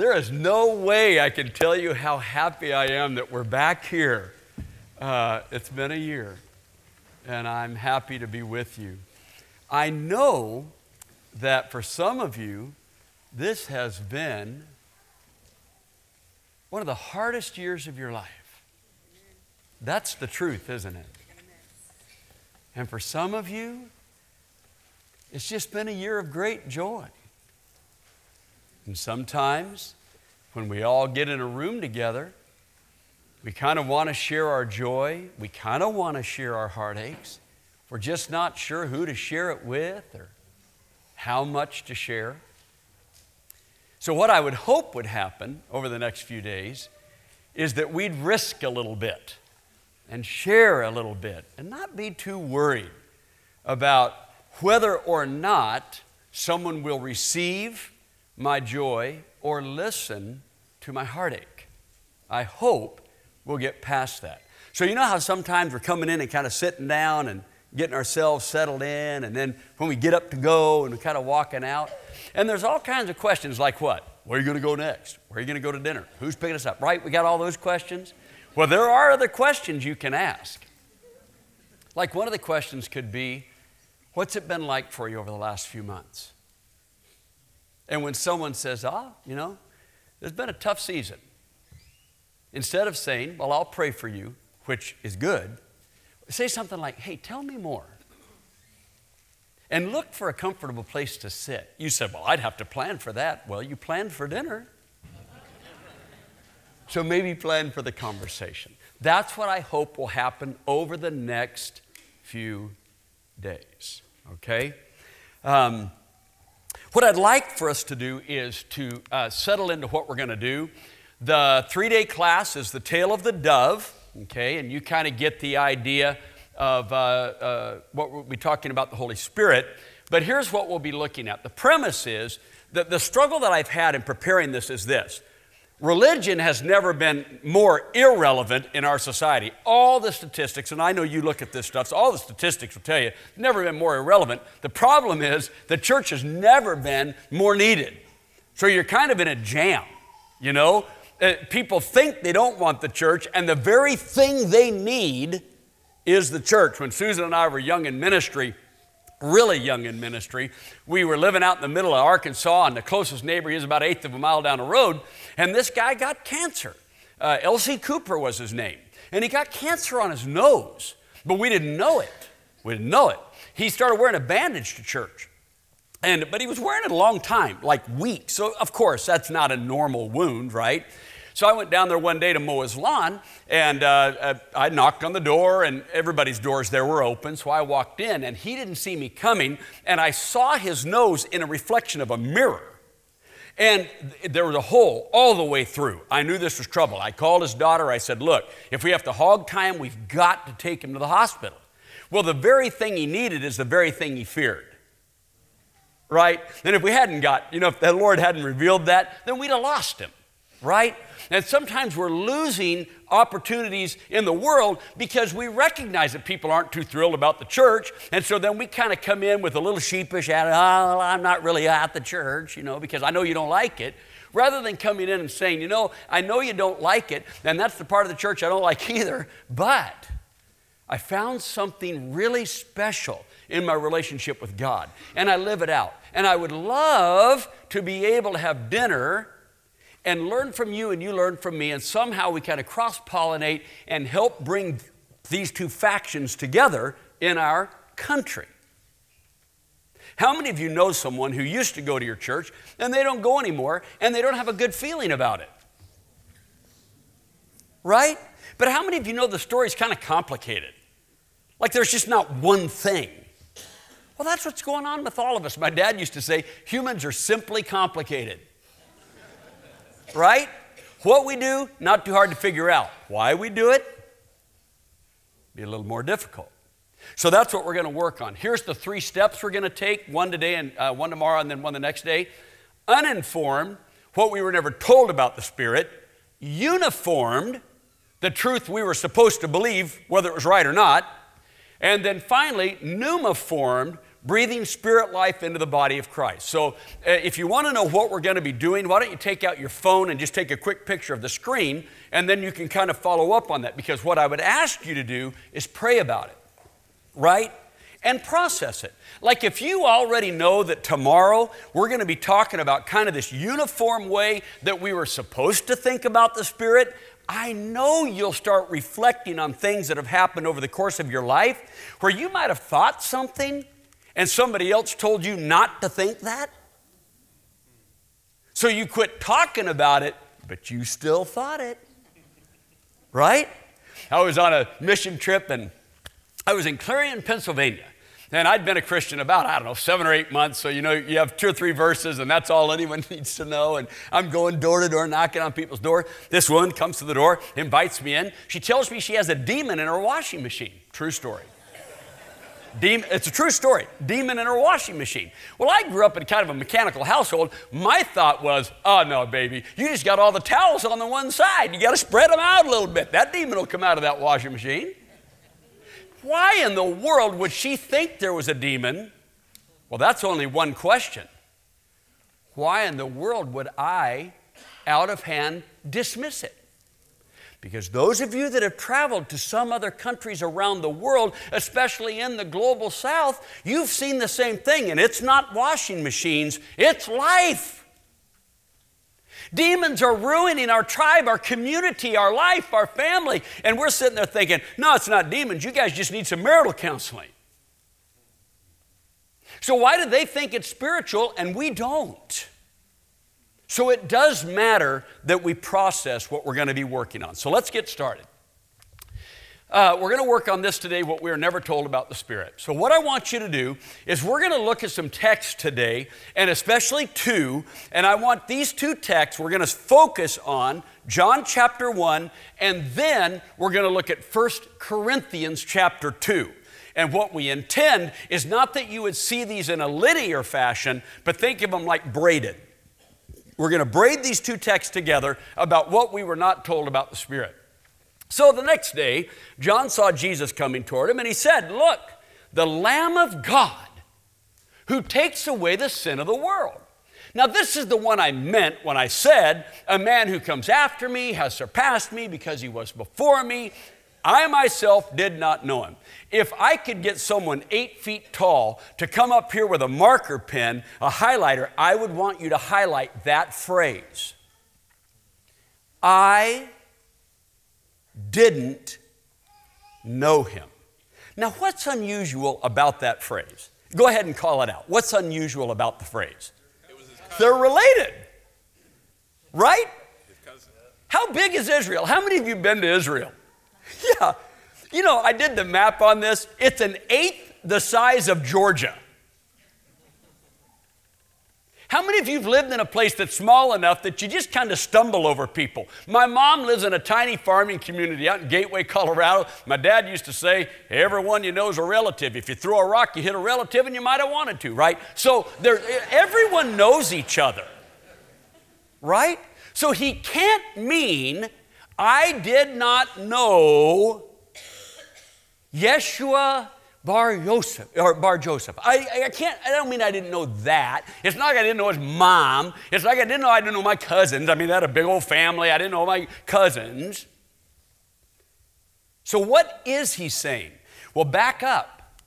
There is no way I can tell you how happy I am that we're back here. It's been a year, and I'm happy to be with you. I know that for some of you, this has been one of the hardest years of your life. That's the truth, isn't it? And for some of you, it's just been a year of great joy. And sometimes when we all get in a room together, we kind of want to share our joy. We kind of want to share our heartaches. We're just not sure who to share it with or how much to share. So what I would hope would happen over the next few days is that we'd risk a little bit and share a little bit and not be too worried about whether or not someone will receive my joy or listen to my heartache. I hope we'll get past that. So you know how sometimes we're coming in and kind of sitting down and getting ourselves settled in, and then when we get up to go and we're kind of walking out, and there's all kinds of questions like what? Where are you going to go next? Where are you going to go to dinner? Who's picking us up? Right? We got all those questions. Well, there are other questions you can ask. Like one of the questions could be, what's it been like for you over the last few months? And when someone says, you know, there's been a tough season. Instead of saying, well, I'll pray for you, which is good, say something like, hey, tell me more. And look for a comfortable place to sit. You said, well, I'd have to plan for that. Well, you planned for dinner. So maybe plan for the conversation. That's what I hope will happen over the next few days, okay? What I'd like for us to do is to settle into what we're going to do. The three-day class is the Tale of the Dove, okay? And you kind of get the idea of what we'll be talking about, the Holy Spirit. But here's what we'll be looking at. The premise is that the struggle that I've had in preparing this is this. Religion has never been more irrelevant in our society. All the statistics, and I know you look at this stuff, so all the statistics will tell you, never been more irrelevant. The problem is the church has never been more needed. So you're kind of in a jam, you know? People think they don't want the church, and the very thing they need is the church. When Susan and I were young in ministry, really young in ministry, we were living out in the middle of Arkansas, and the closest neighbor, he was about 1/8 of a mile down the road, and this guy got cancer. L.C. Cooper was his name, and he got cancer on his nose, but we didn't know it. We didn't know it. He started wearing a bandage to church. But he was wearing it a long time, like weeks. So, of course, that's not a normal wound, right? So I went down there one day to mow his lawn, and I knocked on the door, and everybody's doors there were open, so I walked in, and he didn't see me coming, and I saw his nose in a reflection of a mirror. And there was a hole all the way through. I knew this was trouble. I called his daughter. I said, look, if we have to hog tie him, we've got to take him to the hospital. Well, the very thing he needed is the very thing he feared. Right? And if we hadn't got, you know, if the Lord hadn't revealed that, then we'd have lost him, right? And sometimes we're losing opportunities in the world because we recognize that people aren't too thrilled about the church, and so then we kind of come in with a little sheepish attitude, oh, I'm not really at the church, you know, because I know you don't like it, rather than coming in and saying, you know, I know you don't like it, and that's the part of the church I don't like either, but I found something really special in my relationship with God, and I live it out. And I would love to be able to have dinner and learn from you and you learn from me, and somehow we kind of cross-pollinate and help bring these two factions together in our country. How many of you know someone who used to go to your church and they don't go anymore and they don't have a good feeling about it? Right? But how many of you know the story's kind of complicated? Like there's just not one thing. Well, that's what's going on with all of us. My dad used to say, humans are simply complicated. Right? What we do, not too hard to figure out. Why we do it, be a little more difficult. So that's what we're going to work on. Here's the three steps we're going to take, one today and one tomorrow and then one the next day. Uninformed, what we were never told about the Spirit. Uniformed, the truth we were supposed to believe, whether it was right or not. And then finally, pneumiformed, breathing spirit life into the body of Christ. So if you want to know what we're going to be doing, why don't you take out your phone and just take a quick picture of the screen, and then you can kind of follow up on that, because what I would ask you to do is pray about it, right? And process it. Like if you already know that tomorrow we're going to be talking about kind of this uniform way that we were supposed to think about the Spirit, I know you'll start reflecting on things that have happened over the course of your life where you might have thought something and somebody else told you not to think that. So you quit talking about it, but you still thought it, right? I was on a mission trip and I was in Clarion, Pennsylvania, and I'd been a Christian about, I don't know, 7 or 8 months, so you know, you have 2 or 3 verses, and that's all anyone needs to know, and I'm going door to door, knocking on people's door. This woman comes to the door, invites me in. She tells me she has a demon in her washing machine. True story. Demon, it's a true story. Demon in her washing machine. Well, I grew up in kind of a mechanical household. My thought was, oh, no, baby, you just got all the towels on the one side. You got to spread them out a little bit. That demon will come out of that washing machine. Why in the world would she think there was a demon? Well, that's only one question. Why in the world would I, out of hand, dismiss it? Because those of you that have traveled to some other countries around the world, especially in the global south, you've seen the same thing, and it's not washing machines, it's life. Demons are ruining our tribe, our community, our life, our family. And we're sitting there thinking, no, it's not demons. You guys just need some marital counseling. So why do they think it's spiritual and we don't? So it does matter that we process what we're going to be working on. So let's get started. We're going to work on this today, what we are never told about the Spirit. So what I want you to do is we're going to look at some texts today, and especially 2, and I want these 2 texts, we're going to focus on John chapter 1, and then we're going to look at 1 Corinthians chapter 2. And what we intend is not that you would see these in a linear fashion, but think of them like braided. We're going to braid these 2 texts together about what we were not told about the Spirit. So the next day, John saw Jesus coming toward him, and he said, look, the Lamb of God who takes away the sin of the world. Now, this is the one I meant when I said, a man who comes after me has surpassed me because he was before me. I myself did not know him. If I could get someone 8 feet tall to come up here with a marker pen, a highlighter, I would want you to highlight that phrase. I didn't know him. Now, what's unusual about that phrase? Go ahead and call it out. What's unusual about the phrase? It was his cousin. They're related, right? His cousin. How big is Israel? How many of you have been to Israel? Yeah. You know, I did the map on this. It's 1/8 the size of Georgia. How many of you have lived in a place that's small enough that you just kind of stumble over people? My mom lives in a tiny farming community out in Gateway, Colorado. My dad used to say, everyone you know is a relative. If you throw a rock, you hit a relative, and you might have wanted to, right? So everyone knows each other, right? So he can't mean, I did not know Yeshua Bar Joseph. I don't mean I didn't know that. It's not like I didn't know his mom. It's like I didn't know my cousins. I mean, they had a big old family. I didn't know my cousins. So what is he saying? Well, back up.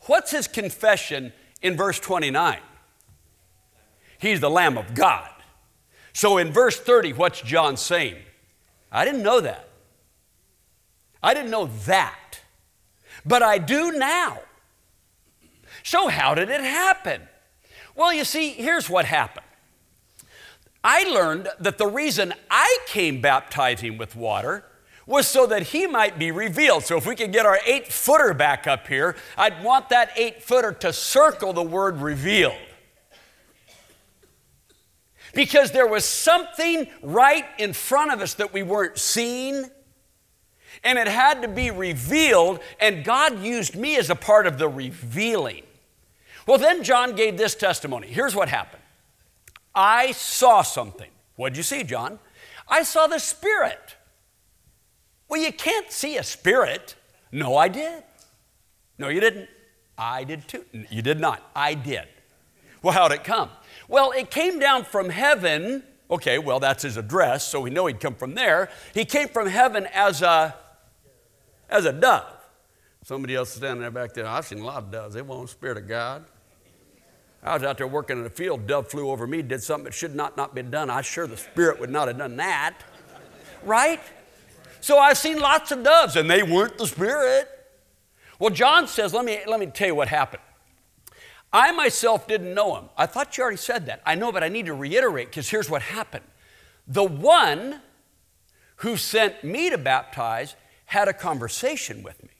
What's his confession in verse 29? He's the Lamb of God. So in verse 30, what's John saying? I didn't know that. I didn't know that. But I do now. So how did it happen? Well, you see, here's what happened. I learned that the reason I came baptizing with water was so that he might be revealed. So if we could get our 8-footer back up here, I'd want that 8-footer to circle the word revealed. Because there was something right in front of us that we weren't seeing, and it had to be revealed, and God used me as a part of the revealing. Well, then John gave this testimony. Here's what happened. I saw something. What'd you see, John? I saw the Spirit. Well, you can't see a spirit. No, I did. No, you didn't. I did too. You did not. I did. Well, how'd it come? Well, it came down from heaven. Okay, well, that's his address, so we know he'd come from there. He came from heaven as a dove. Somebody else standing there back there, I've seen a lot of doves. They won't Spirit of God. I was out there working in the field. Dove flew over me, did something that should not been done. I sure the Spirit would not have done that. Right? So I've seen lots of doves, and they weren't the Spirit. Well, John says, let me tell you what happened. I myself didn't know him. I thought you already said that. I know, but I need to reiterate, because here's what happened. The one who sent me to baptize had a conversation with me.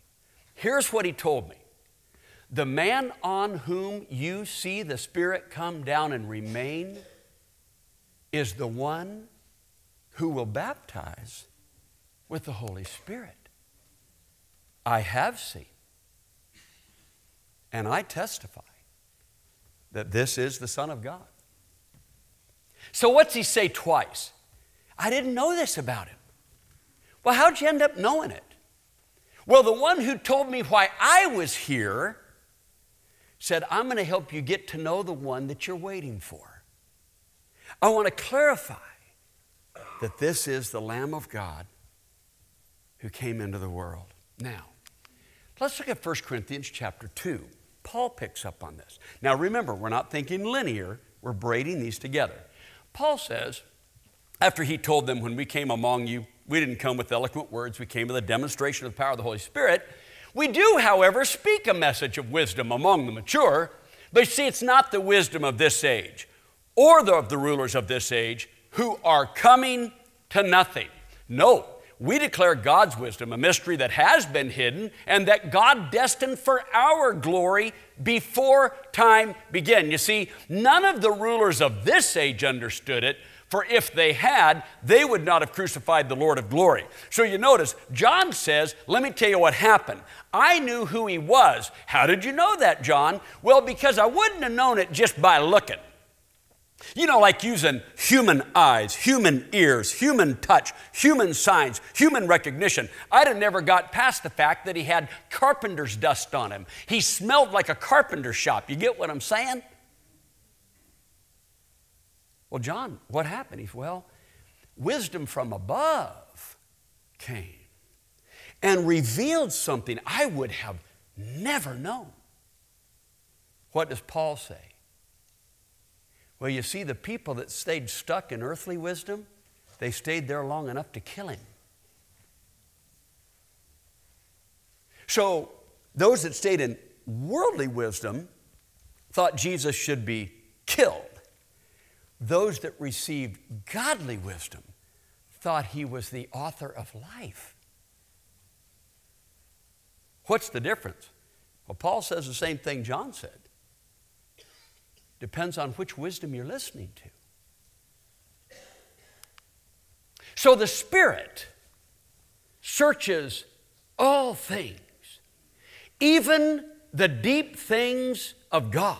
Here's what he told me. The man on whom you see the Spirit come down and remain is the one who will baptize with the Holy Spirit. I have seen, and I testify that this is the Son of God. So what's he say twice? I didn't know this about him. Well, how'd you end up knowing it? Well, the one who told me why I was here said, I'm going to help you get to know the one that you're waiting for. I want to clarify that this is the Lamb of God who came into the world. Now, let's look at 1 Corinthians chapter 2. Paul picks up on this. Now, remember, we're not thinking linear. We're braiding these together. Paul says, after he told them, when we came among you, we didn't come with eloquent words. We came with a demonstration of the power of the Holy Spirit. We do, however, speak a message of wisdom among the mature. But see, it's not the wisdom of this age or of the rulers of this age who are coming to nothing. No. We declare God's wisdom, a mystery that has been hidden, and that God destined for our glory before time began. You see, none of the rulers of this age understood it, for if they had, they would not have crucified the Lord of glory. So you notice, John says, let me tell you what happened. I knew who he was. How did you know that, John? Well, because I wouldn't have known it just by looking. You know, like using human eyes, human ears, human touch, human signs, human recognition. I'd have never got past the fact that he had carpenter's dust on him. He smelled like a carpenter shop. You get what I'm saying? Well, John, what happened? He said, well, wisdom from above came and revealed something I would have never known. What does Paul say? Well, you see, the people that stayed stuck in earthly wisdom, they stayed there long enough to kill him. So those that stayed in worldly wisdom thought Jesus should be killed. Those that received godly wisdom thought he was the author of life. What's the difference? Well, Paul says the same thing John said. Depends on which wisdom you're listening to. So the Spirit searches all things, even the deep things of God.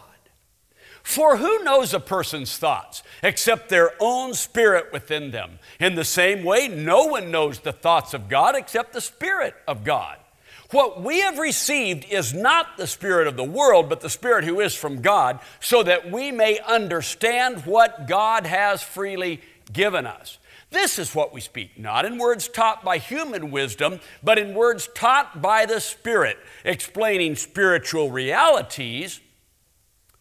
For who knows a person's thoughts except their own spirit within them? In the same way, no one knows the thoughts of God except the Spirit of God. What we have received is not the spirit of the world, but the Spirit who is from God, so that we may understand what God has freely given us. This is what we speak, not in words taught by human wisdom, but in words taught by the Spirit, explaining spiritual realities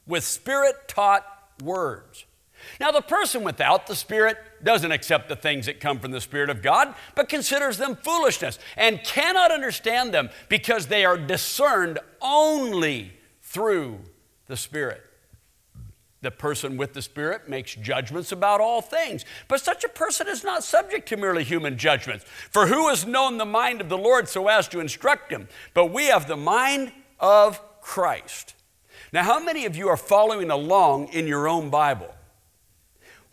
with Spirit-taught words. Now, the person without the Spirit doesn't accept the things that come from the Spirit of God, but considers them foolishness and cannot understand them because they are discerned only through the Spirit. The person with the Spirit makes judgments about all things, but such a person is not subject to merely human judgments. For who has known the mind of the Lord so as to instruct him? But we have the mind of Christ. Now, how many of you are following along in your own Bible?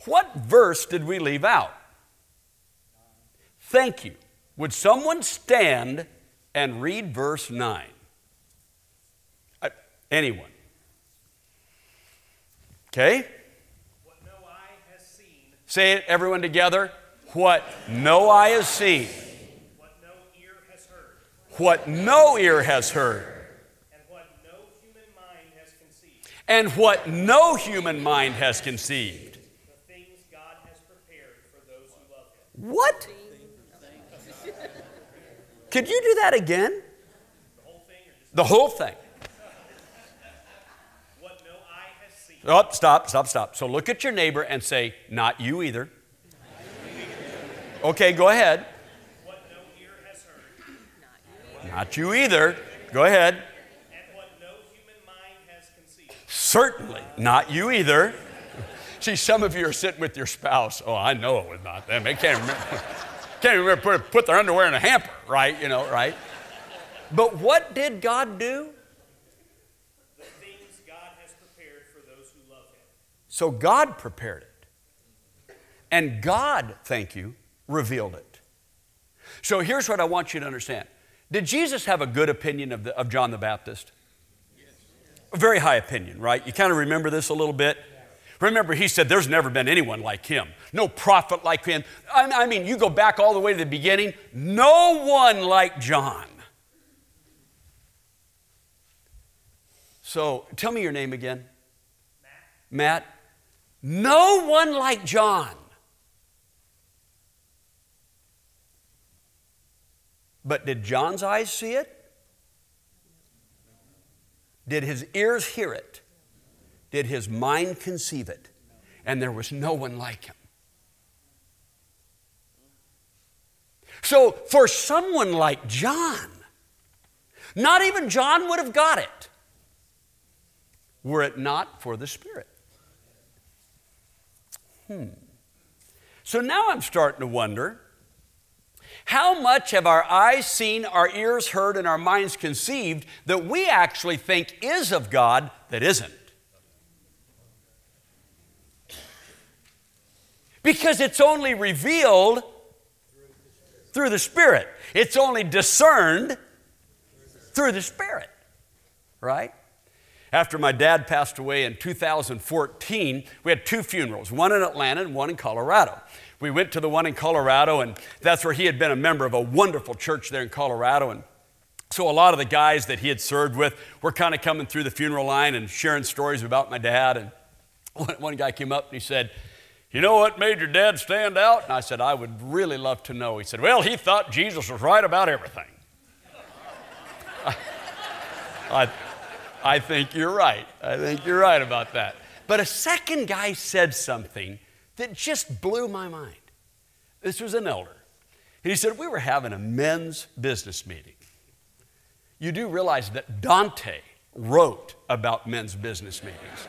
What verse did we leave out? Thank you. Would someone stand and read verse 9? Anyone? Okay. What no eye has seen. Say it, everyone together. What no eye has seen. What no ear has heard. What no ear has heard. And what no human and what no human mind has conceived. The things God has prepared for those who love Him. What? Could you do that again? The whole thing? The whole thing. What no eye has seen. Oh, stop. So look at your neighbor and say, not you either. Okay, go ahead. What no ear has heard. Not you either. Go ahead. And what no human mind has conceived. Certainly not you either. See, some of you are sitting with your spouse. Oh, I know it was not them. They can't remember. Can't remember put their underwear in a hamper, right? You know, right? But what did God do? The things God has prepared for those who love Him. So God prepared it. And God, thank you, revealed it. So here's what I want you to understand. Did Jesus have a good opinion of John the Baptist? Yes. A very high opinion, right? You kind of remember this a little bit. Remember, he said, there's never been anyone like him. No prophet like him. I mean, you go back all the way to the beginning. No one like John. So tell me your name again. Matt. No one like John. But did John's eyes see it? Did his ears hear it? Did his mind conceive it? And there was no one like him. So for someone like John, not even John would have got it, were it not for the Spirit. So now I'm starting to wonder, how much have our eyes seen, our ears heard, and our minds conceived that we actually think is of God that isn't? Because it's only revealed through the Spirit. It's only discerned through the Spirit, right? After my dad passed away in 2014, we had two funerals, one in Atlanta and one in Colorado. We went to the one in Colorado, and that's where he had been a member of a wonderful church there in Colorado. And so a lot of the guys that he had served with were kind of coming through the funeral line and sharing stories about my dad. And one guy came up and he said, you know what made your dad stand out? And I said, I would really love to know. He said, well, he thought Jesus was right about everything. I think you're right. I think you're right about that. But a second guy said something that just blew my mind. This was an elder. And he said, we were having a men's business meeting. You do realize that Dante wrote about men's business meetings.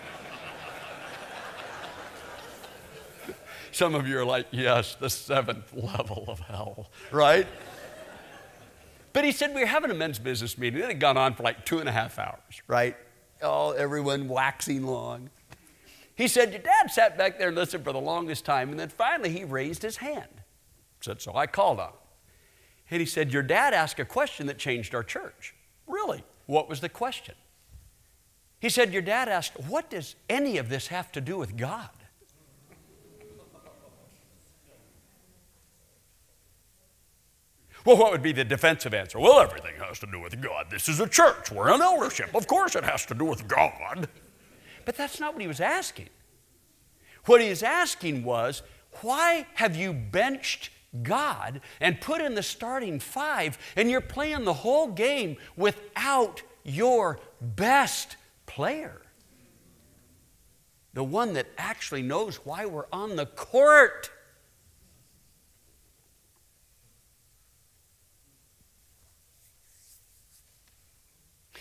Some of you are like, yes, the seventh level of hell, right? But he said, we were having a men's business meeting. It had gone on for like 2.5 hours, right? Oh, everyone waxing long. He said, your dad sat back there and listened for the longest time, and then finally he raised his hand. Said, so I called on him. And he said, your dad asked a question that changed our church. Really? What was the question? He said, your dad asked, what does any of this have to do with God? Well, what would be the defensive answer? Well, everything has to do with God. This is a church. We're an eldership. Of course it has to do with God. But that's not what he was asking. What he was asking was, why have you benched God and put in the starting five, and you're playing the whole game without your best player? The one that actually knows why we're on the court.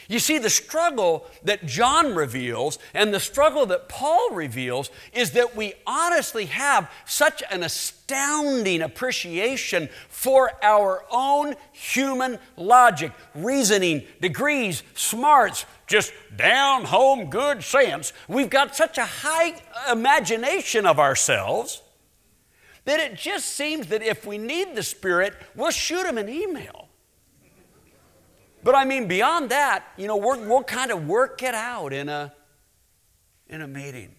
You see, the struggle that John reveals and the struggle that Paul reveals is that we honestly have such an astounding appreciation for our own human logic, reasoning, degrees, smarts, just down home good sense. We've got such a high imagination of ourselves that it just seems that if we need the Spirit, we'll shoot him an email. But I mean, beyond that, you know, we'll kind of work it out in a meeting.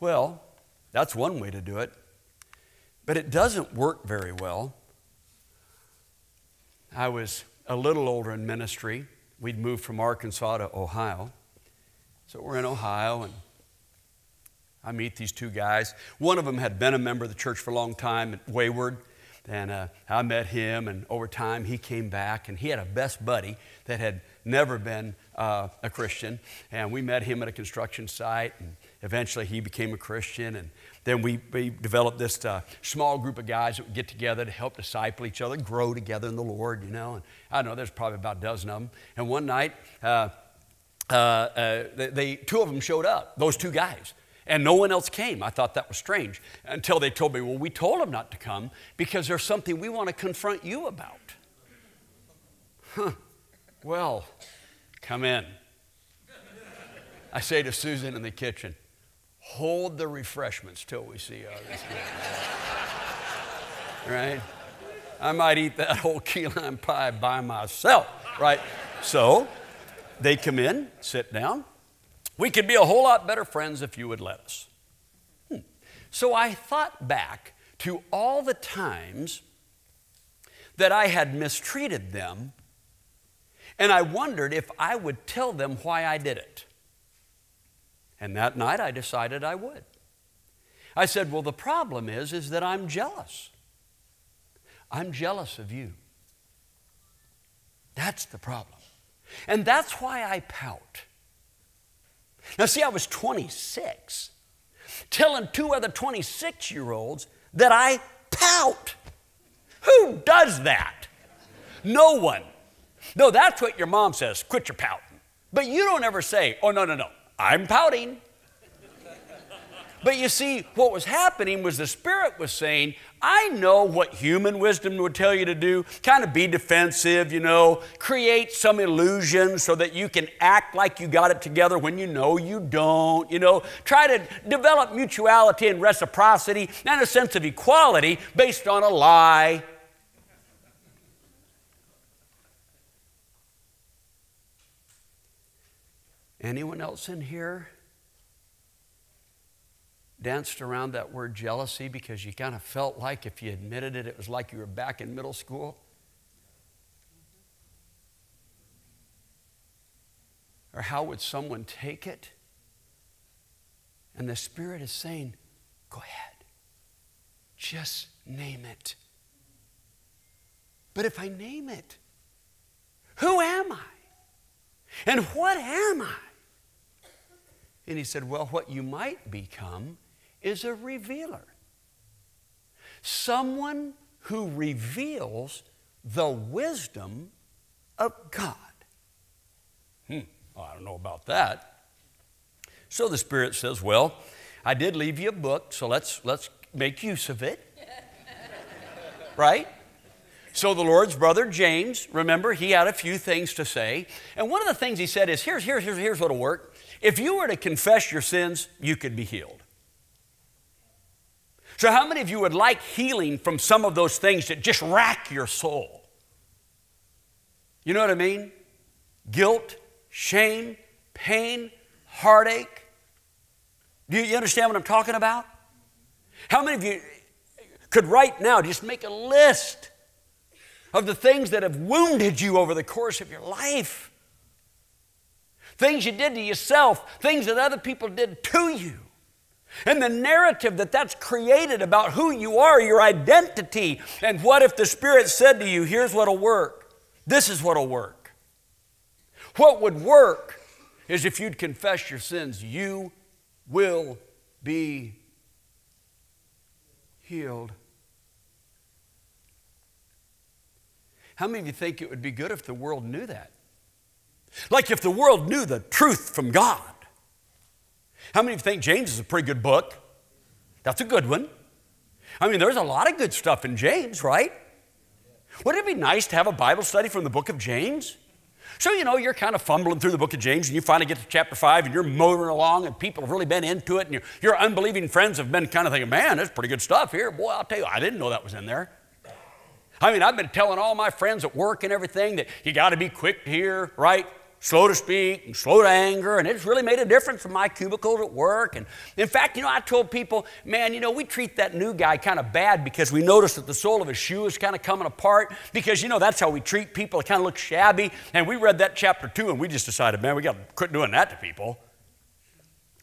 Well, that's one way to do it, but it doesn't work very well. I was a little older in ministry. We'd moved from Arkansas to Ohio, So we're in Ohio, and I meet these two guys. One of them had been a member of the church for a long time at Wayward, and I met him, and over time he came back, and he had a best buddy that had never been a Christian, and we met him at a construction site, and eventually he became a Christian, and then we developed this small group of guys that would get together to help disciple each other, grow together in the Lord, you know, and I don't know, there's probably about a dozen of them, and one night, two of them showed up, those two guys, and no one else came. I thought that was strange until they told me, well, we told them not to come because there's something we want to confront you about. Huh. Well, come in. I say to Susan in the kitchen, hold the refreshments till we see others. Right? I might eat that whole key lime pie by myself, right? So they come in, sit down. We could be a whole lot better friends if you would let us. So I thought back to all the times that I had mistreated them, and I wondered if I would tell them why I did it. And that night I decided I would. I said, well, the problem is that I'm jealous. I'm jealous of you. That's the problem. And that's why I pout. Now, see, I was 26, telling two other 26-year-olds that I pout. Who does that? No one. No, that's what your mom says, quit your pouting. But you don't ever say, oh, no, no, no, I'm pouting. But you see, what was happening was the Spirit was saying, I know what human wisdom would tell you to do, kind of be defensive, you know, create some illusion so that you can act like you got it together when you know you don't, you know, try to develop mutuality and reciprocity and a sense of equality based on a lie. Anyone else in here danced around that word jealousy because you kind of felt like if you admitted it, it was like you were back in middle school? Or how would someone take it? And the Spirit is saying, go ahead. Just name it. But if I name it, who am I? And what am I? And he said, well, what you might become is a revealer. Someone who reveals the wisdom of God. I don't know about that. So the Spirit says, well, I did leave you a book, so let's make use of it. Right? So the Lord's brother James, remember, he had a few things to say. And one of the things he said is, here's what'll work. If you were to confess your sins, you could be healed. So how many of you would like healing from some of those things that just rack your soul? You know what I mean? Guilt, shame, pain, heartache. Do you understand what I'm talking about? How many of you could right now just make a list of the things that have wounded you over the course of your life? Things you did to yourself, things that other people did to you. And the narrative that's created about who you are, your identity, and what if the Spirit said to you, here's what'll work. This is what'll work. What would work is if you'd confess your sins, you will be healed. How many of you think it would be good if the world knew that? Like if the world knew the truth from God. How many of you think James is a pretty good book? That's a good one. I mean, there's a lot of good stuff in James, right? Wouldn't it be nice to have a Bible study from the book of James? So, you know, you're kind of fumbling through the book of James and you finally get to chapter 5 and you're motoring along and people have really been into it and your unbelieving friends have been kind of thinking, man, that's pretty good stuff here. Boy, I'll tell you, I didn't know that was in there. I mean, I've been telling all my friends at work and everything that you got to be quick to hear, right? Slow to speak and slow to anger, and it's really made a difference in my cubicle at work. And in fact, you know, I told people, man, you know, we treat that new guy kind of bad because we notice that the sole of his shoe is kind of coming apart because, you know, that's how we treat people. It kind of looks shabby. And we read that chapter 2, and we just decided, man, we got to quit doing that to people.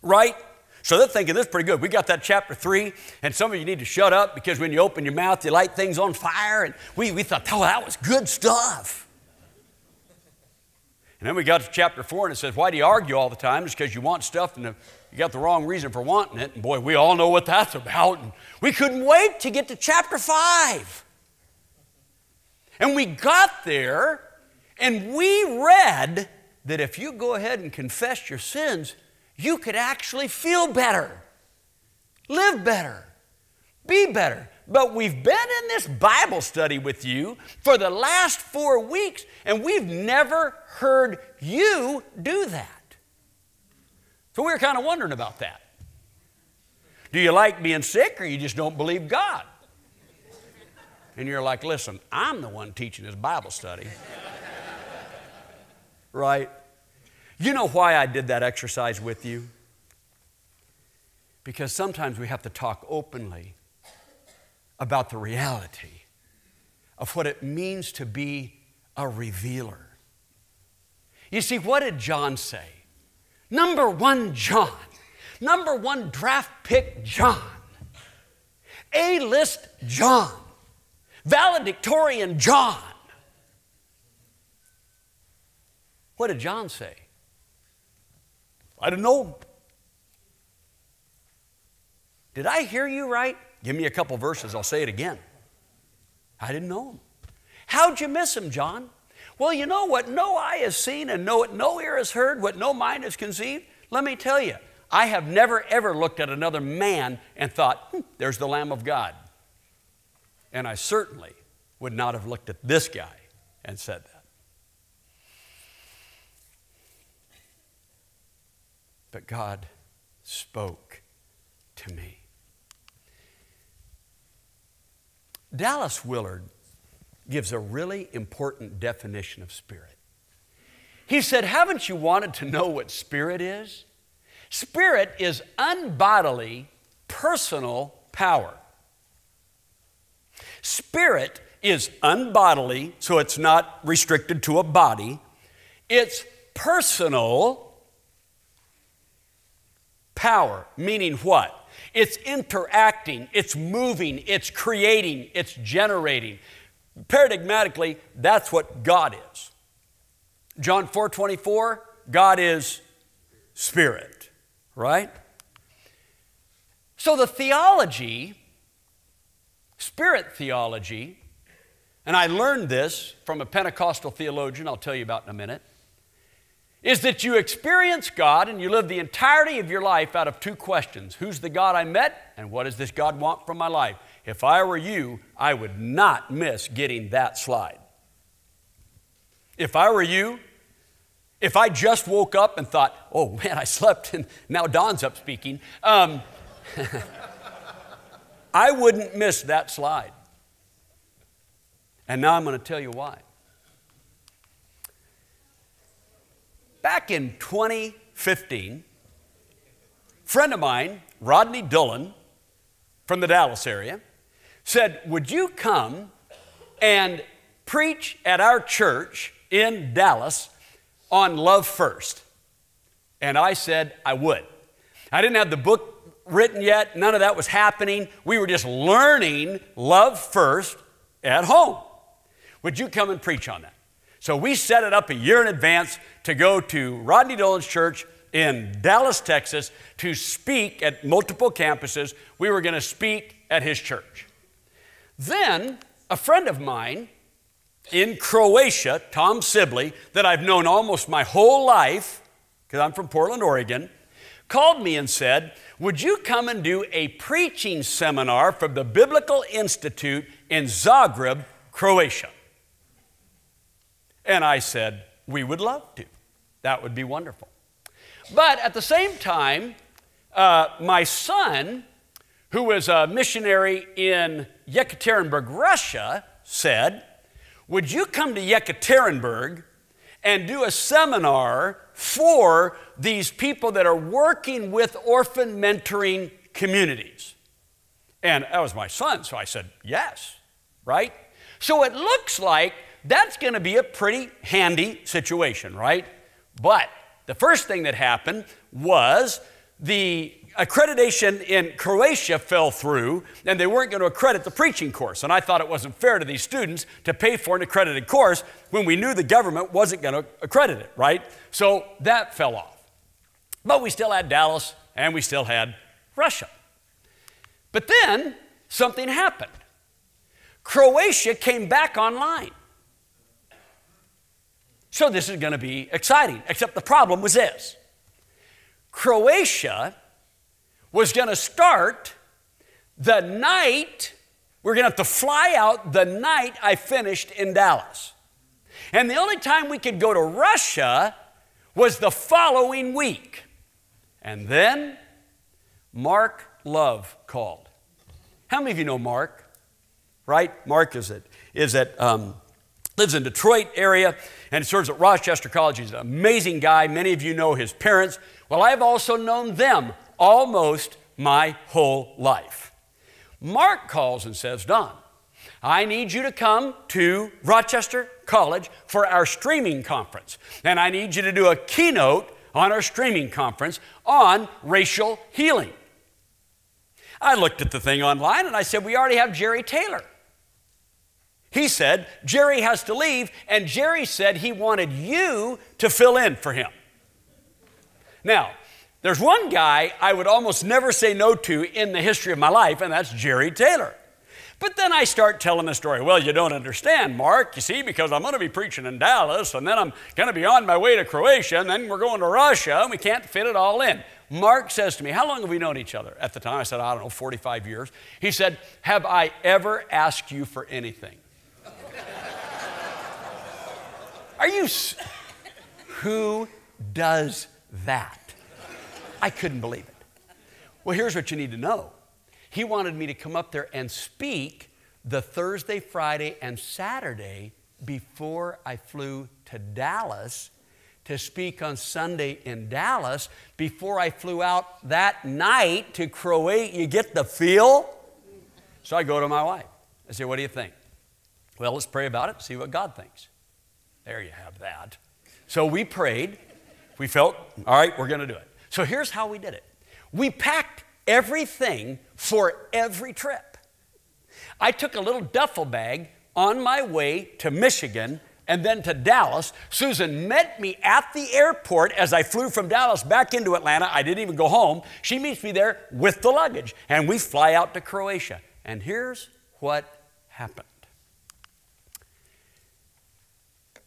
right? So they're thinking this is pretty good. We got that chapter 3, and some of you need to shut up because when you open your mouth, you light things on fire. And we thought, oh, that was good stuff. And then we got to chapter 4, and it says, why do you argue all the time? It's because you want stuff, and you got the wrong reason for wanting it. And boy, we all know what that's about. And we couldn't wait to get to chapter 5. And we got there, and we read that if you go ahead and confess your sins, you could actually feel better, live better, be better. But we've been in this Bible study with you for the last 4 weeks, and we've never heard you do that. So we were kind of wondering about that. Do you like being sick, or you just don't believe God? And you're like, listen, I'm the one teaching this Bible study. Right? You know why I did that exercise with you? Because sometimes we have to talk openly about the reality of what it means to be a revealer. You see, what did John say? Number one draft pick John, A-list John, valedictorian John. What did John say? I don't know. Did I hear you right? Give me a couple verses, I'll say it again. I didn't know him. How'd you miss him, John? Well, you know what no eye has seen and no ear has heard, what no mind has conceived? Let me tell you, I have never, ever looked at another man and thought, there's the Lamb of God. And I certainly would not have looked at this guy and said that. But God spoke to me. Dallas Willard gives a really important definition of spirit. He said, haven't you wanted to know what spirit is? Spirit is unbodily, personal power. Spirit is unbodily, so it's not restricted to a body. It's personal power, meaning what? It's interacting, it's moving, it's creating, it's generating. Paradigmatically, that's what God is. John 4:24, God is spirit, right? So the theology, spirit theology, and I learned this from a Pentecostal theologian I'll tell you about in a minute, is that you experience God and you live the entirety of your life out of two questions. Who's the God I met, and what does this God want from my life? If I were you, I would not miss getting that slide. If I were you, if I just woke up and thought, oh man, I slept and now Don's up speaking, I wouldn't miss that slide. And now I'm going to tell you why. Back in 2015, a friend of mine, Rodney Dullin, from the Dallas area, said, would you come and preach at our church in Dallas on Love First? And I said, I would. I didn't have the book written yet. None of that was happening. We were just learning Love First at home. Would you come and preach on that? So we set it up a year in advance to go to Rodney Dullin's church in Dallas, Texas, to speak at multiple campuses. We were going to speak at his church. Then a friend of mine in Croatia, Tom Sibley, that I've known almost my whole life, because I'm from Portland, Oregon, called me and said, would you come and do a preaching seminar from the Biblical Institute in Zagreb, Croatia? And I said, we would love to. That would be wonderful. But at the same time, my son, who was a missionary in Yekaterinburg, Russia, said, would you come to Yekaterinburg and do a seminar for these people that are working with orphan mentoring communities? And that was my son, so I said, yes, right? So it looks like that's going to be a pretty handy situation, right? But the first thing that happened was the accreditation in Croatia fell through, and they weren't going to accredit the preaching course. And I thought it wasn't fair to these students to pay for an accredited course when we knew the government wasn't going to accredit it, right? So that fell off. But we still had Dallas, and we still had Russia. But then something happened. Croatia came back online. So this is going to be exciting, except the problem was this. Croatia was going to start the night, we're going to have to fly out the night I finished in Dallas. And the only time we could go to Russia was the following week. And then Mark Love called. How many of you know Mark? Right? Mark lives in Detroit area and serves at Rochester College. He's an amazing guy. Many of you know his parents. Well, I've also known them almost my whole life. Mark calls and says, "Don, I need you to come to Rochester College for our streaming conference. And I need you to do a keynote on our streaming conference on racial healing." I looked at the thing online and I said, "We already have Jerry Taylor." He said, "Jerry has to leave," and Jerry said he wanted you to fill in for him. Now, there's one guy I would almost never say no to in the history of my life, and that's Jerry Taylor. But then I start telling the story. "Well, you don't understand, Mark, you see, because I'm going to be preaching in Dallas, and then I'm going to be on my way to Croatia, and then we're going to Russia, and we can't fit it all in." Mark says to me, "How long have we known each other?" At the time, I said, "I don't know, 45 years. He said, "Have I ever asked you for anything?" Who does that? I couldn't believe it. Well, here's what you need to know. He wanted me to come up there and speak the Thursday, Friday, and Saturday before I flew to Dallas, to speak on Sunday in Dallas before I flew out that night to Croatia. You get the feel? So I go to my wife. I say, "What do you think?" "Well, let's pray about it, see what God thinks." There you have that. So we prayed. We felt, all right, we're going to do it. So here's how we did it. We packed everything for every trip. I took a little duffel bag on my way to Michigan and then to Dallas. Susan met me at the airport as I flew from Dallas back into Atlanta. I didn't even go home. She meets me there with the luggage, and we fly out to Croatia. And here's what happened.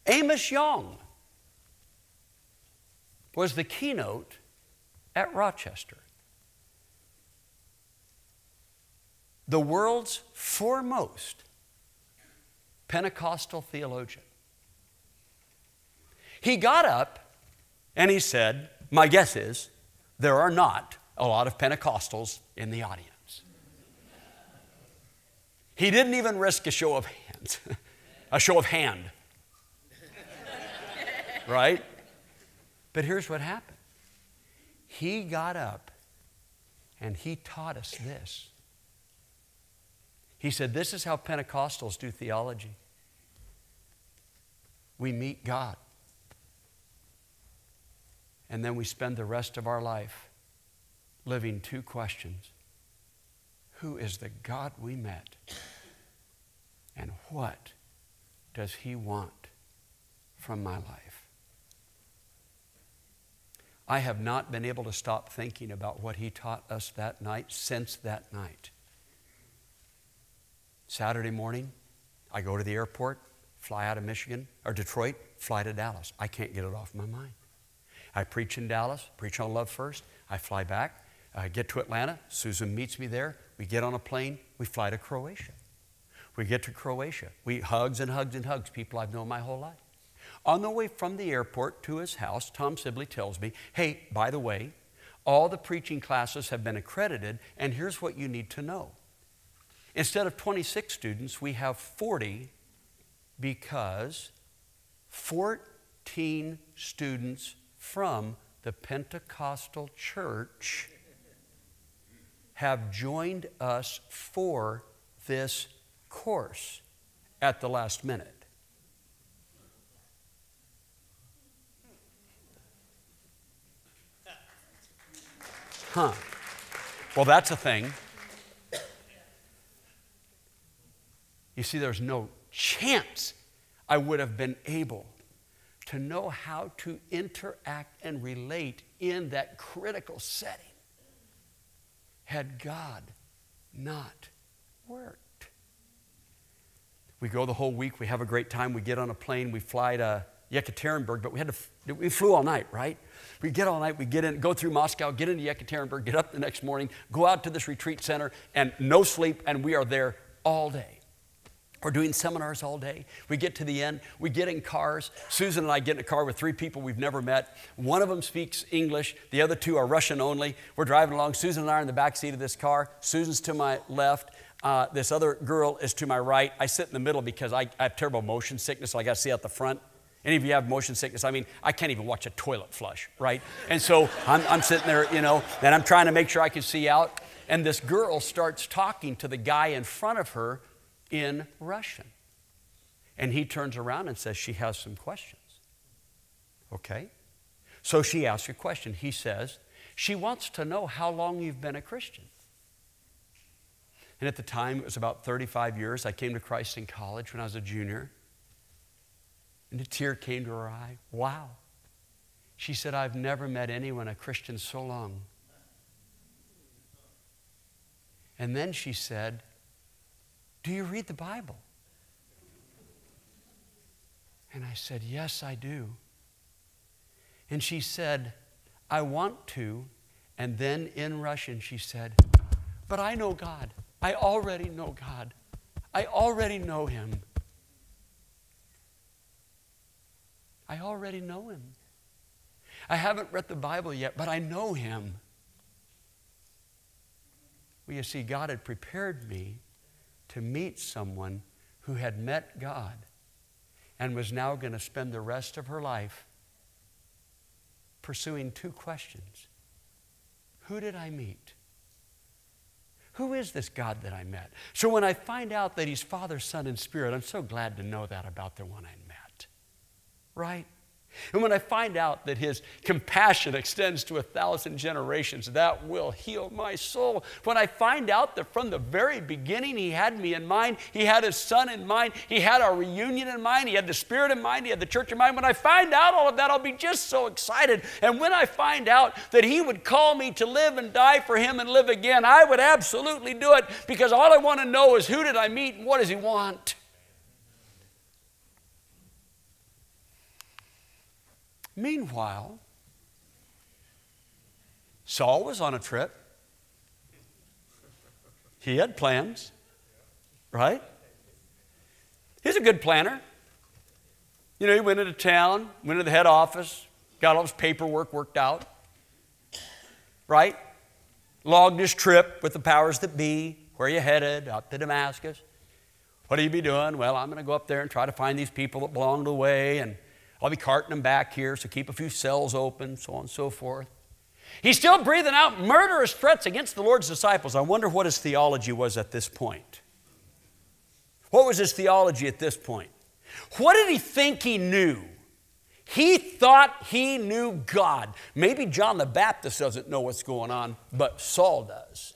Amos Young was the keynote at Rochester. The world's foremost Pentecostal theologian. He got up and he said, "My guess is there are not a lot of Pentecostals in the audience." He didn't even risk a show of hands, a show of hand, right? But here's what happened. He got up and he taught us this. He said, "This is how Pentecostals do theology. We meet God, and then we spend the rest of our life living two questions. Who is the God we met? And what does He want from my life?" I have not been able to stop thinking about what he taught us that night since that night. Saturday morning, I go to the airport, fly out of Michigan, or Detroit, fly to Dallas. I can't get it off my mind. I preach in Dallas, preach on love first. I fly back, I get to Atlanta. Susan meets me there. We get on a plane. We fly to Croatia. We get to Croatia. We hugs and hugs and hugs, people I've known my whole life. On the way from the airport to his house, Tom Sibley tells me, "Hey, by the way, all the preaching classes have been accredited, and here's what you need to know. Instead of 26 students, we have 40 because 14 students from the Pentecostal church have joined us for this course at the last minute." Huh. Well, that's a thing. You see, there's no chance I would have been able to know how to interact and relate in that critical setting had God not worked. We go the whole week. We have a great time. We get on a plane. We fly to Yekaterinburg, but we flew all night, right? We get all night. We get in, go through Moscow, get into Yekaterinburg, get up the next morning, go out to this retreat center, and no sleep, and we are there all day. We're doing seminars all day. We get to the end. We get in cars. Susan and I get in a car with three people we've never met. One of them speaks English. The other two are Russian only. We're driving along. Susan and I are in the back seat of this car. Susan's to my left. This other girl is to my right. I sit in the middle because I have terrible motion sickness, so I got to see out the front. Any of you have motion sickness? I mean, I can't even watch a toilet flush, right? And so I'm sitting there, you know, and I'm trying to make sure I can see out. And this girl starts talking to the guy in front of her in Russian. And he turns around and says, she has some questions. Okay. So she asks a question. He says, she wants to know how long you've been a Christian. And at the time, it was about 35 years. I came to Christ in college when I was a junior. And a tear came to her eye. Wow. She said, I've never met anyone, a Christian, so long. And then she said, do you read the Bible? And I said, yes, I do. And she said, I want to. And then in Russian, she said, but I know God. I already know God. I already know Him. I already know Him. I haven't read the Bible yet, but I know Him. Well, you see, God had prepared me to meet someone who had met God and was now going to spend the rest of her life pursuing two questions. Who did I meet? Who is this God that I met? So when I find out that He's Father, Son, and Spirit, I'm so glad to know that about the one I met, right? And when I find out that His compassion extends to 1,000 generations, that will heal my soul. When I find out that from the very beginning He had me in mind, He had His Son in mind, He had our reunion in mind, He had the Spirit in mind, He had the church in mind. When I find out all of that, I'll be just so excited. And when I find out that He would call me to live and die for Him and live again, I would absolutely do it, because all I want to know is, who did I meet and what does He want? Meanwhile, Saul was on a trip. He had plans, right? He's a good planner. You know, he went into town, went to the head office, got all his paperwork worked out, right? Logged his trip with the powers that be. Where are you headed? Up to Damascus. What do you be doing? Well, I'm going to go up there and try to find these people that belonged away, and I'll be carting them back here, so keep a few cells open, so on and so forth. He's still breathing out murderous threats against the Lord's disciples. I wonder what his theology was at this point. What was his theology at this point? What did he think he knew? He thought he knew God. Maybe John the Baptist doesn't know what's going on, but Saul does.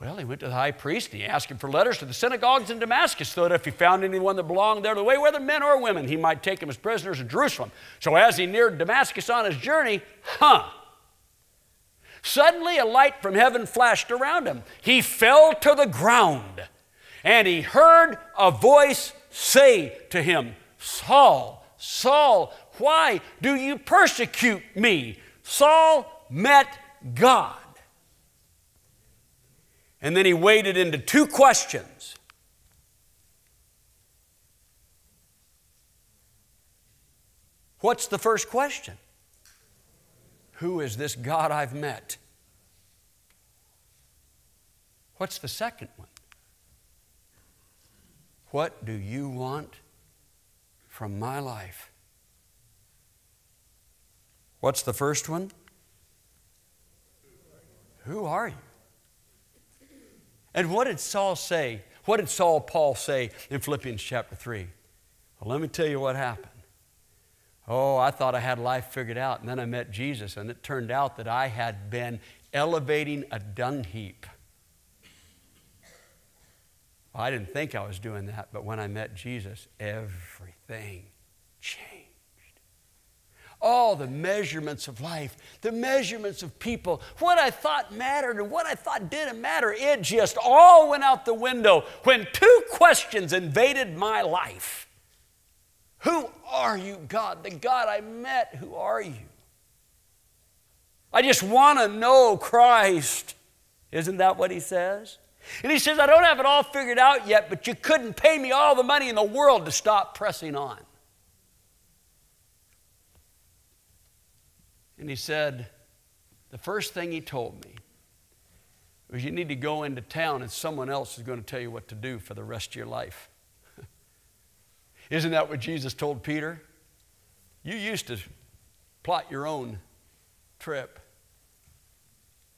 Well, he went to the high priest and he asked him for letters to the synagogues in Damascus, so that if he found anyone that belonged there, the way, whether men or women, he might take them as prisoners to Jerusalem. So as he neared Damascus on his journey, suddenly a light from heaven flashed around him. He fell to the ground and he heard a voice say to him, Saul, Saul, why do you persecute me? Saul met God. And then he waded into two questions. What's the first question? Who is this God I've met? What's the second one? What do you want from my life? What's the first one? Who are you? And what did Saul say? What did Paul say in Philippians chapter 3? Well, let me tell you what happened. Oh, I thought I had life figured out, and then I met Jesus, and it turned out that I had been elevating a dung heap. Well, I didn't think I was doing that, but when I met Jesus, everything changed. All the measurements of life, the measurements of people, what I thought mattered and what I thought didn't matter, it just all went out the window when two questions invaded my life. Who are you, God? The God I met, who are you? I just want to know Christ. Isn't that what he says? And he says, I don't have it all figured out yet, but you couldn't pay me all the money in the world to stop pressing on. And he said, the first thing he told me was, you need to go into town and someone else is going to tell you what to do for the rest of your life. Isn't that what Jesus told Peter? You used to plot your own trip,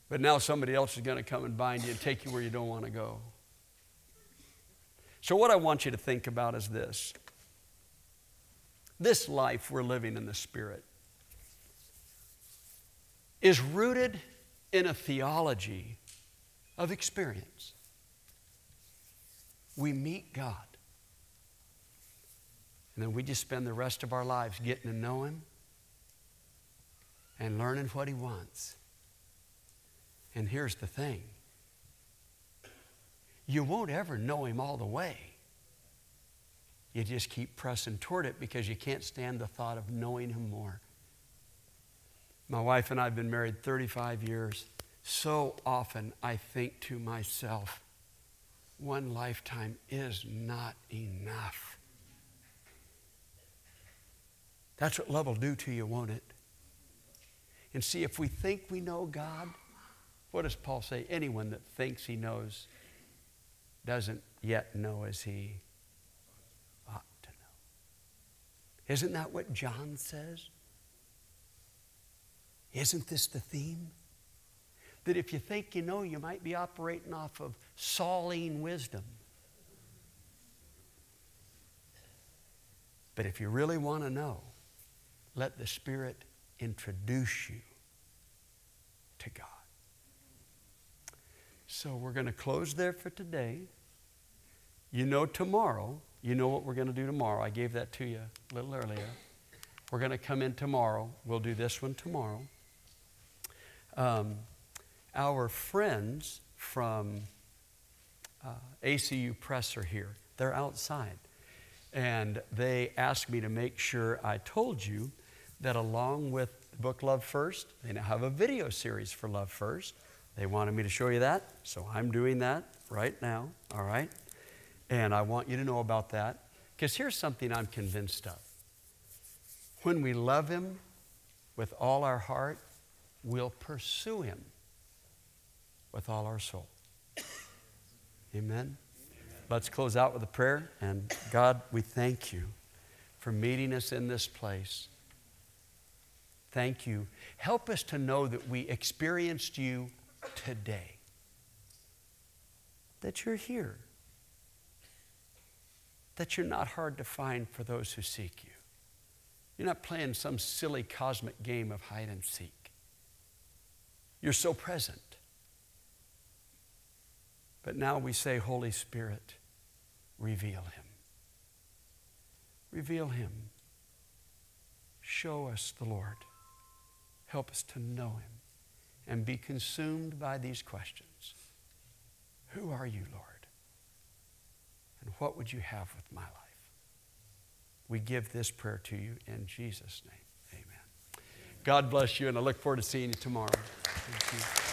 but now somebody else is going to come and bind you and take you where you don't want to go. So what I want you to think about is this. This life we're living in the Spirit is rooted in a theology of experience. We meet God, and then we just spend the rest of our lives getting to know Him and learning what He wants. And here's the thing. You won't ever know Him all the way. You just keep pressing toward it because you can't stand the thought of knowing Him more. My wife and I have been married 35 years. So often I think to myself, one lifetime is not enough. That's what love will do to you, won't it? And see, if we think we know God, what does Paul say? Anyone that thinks he knows doesn't yet know as he ought to know. Isn't that what John says? Isn't this the theme? That if you think you know, you might be operating off of Pauline wisdom. But if you really want to know, let the Spirit introduce you to God. So we're going to close there for today. You know tomorrow, you know what we're going to do tomorrow. I gave that to you a little earlier. We're going to come in tomorrow. We'll do this one tomorrow. Our friends from ACU Press are here. They're outside. And they asked me to make sure I told you that along with the book Love First, they now have a video series for Love First. They wanted me to show you that, so I'm doing that right now, all right? And I want you to know about that, because here's something I'm convinced of. When we love Him with all our heart, we'll pursue Him with all our soul. Amen? Let's close out with a prayer. And God, we thank you for meeting us in this place. Thank you. Help us to know that we experienced you today, that you're here, that you're not hard to find for those who seek you. You're not playing some silly cosmic game of hide and seek. You're so present. But now we say, Holy Spirit, reveal Him. Reveal Him. Show us the Lord. Help us to know Him and be consumed by these questions. Who are you, Lord? And what would you have with my life? We give this prayer to you in Jesus' name. Amen. God bless you, and I look forward to seeing you tomorrow. Thank you.